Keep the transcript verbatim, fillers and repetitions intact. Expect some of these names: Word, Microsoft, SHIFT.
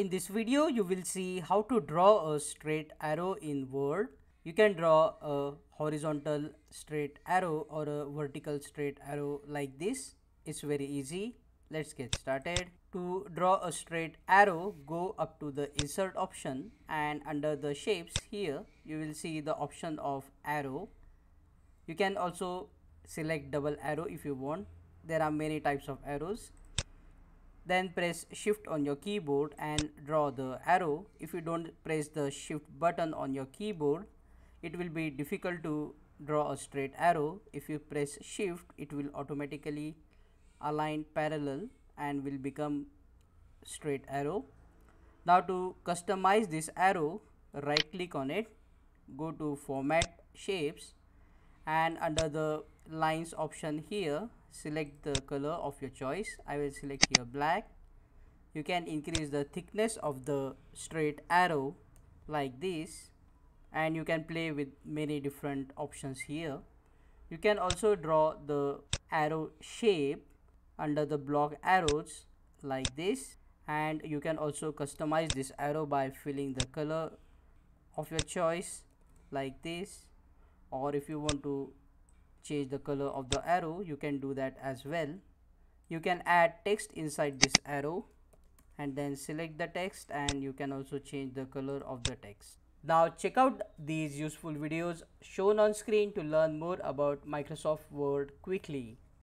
In this video, you will see how to draw a straight arrow in Word. You can draw a horizontal straight arrow or a vertical straight arrow like this. It's very easy. Let's get started. To draw a straight arrow, go up to the Insert option, and under the Shapes here, you will see the option of arrow. You can also select double arrow if you want. There are many types of arrows. Then press Shift on your keyboard and draw the arrow. If you don't press the Shift button on your keyboard, it will be difficult to draw a straight arrow. If you press Shift, it will automatically align parallel and will become straight arrow. Now to customize this arrow, right click on it, go to Format Shapes, and under the Lines option here, select the color of your choice. I will select here black. You can increase the thickness of the straight arrow like this, and you can play with many different options here. You can also draw the arrow shape under the block arrows like this, and you can also customize this arrow by filling the color of your choice like this, or if you want to change the color of the arrow, you can do that as well. You can add text inside this arrow and then select the text, and you can also change the color of the text. Now check out these useful videos shown on screen to learn more about Microsoft Word quickly.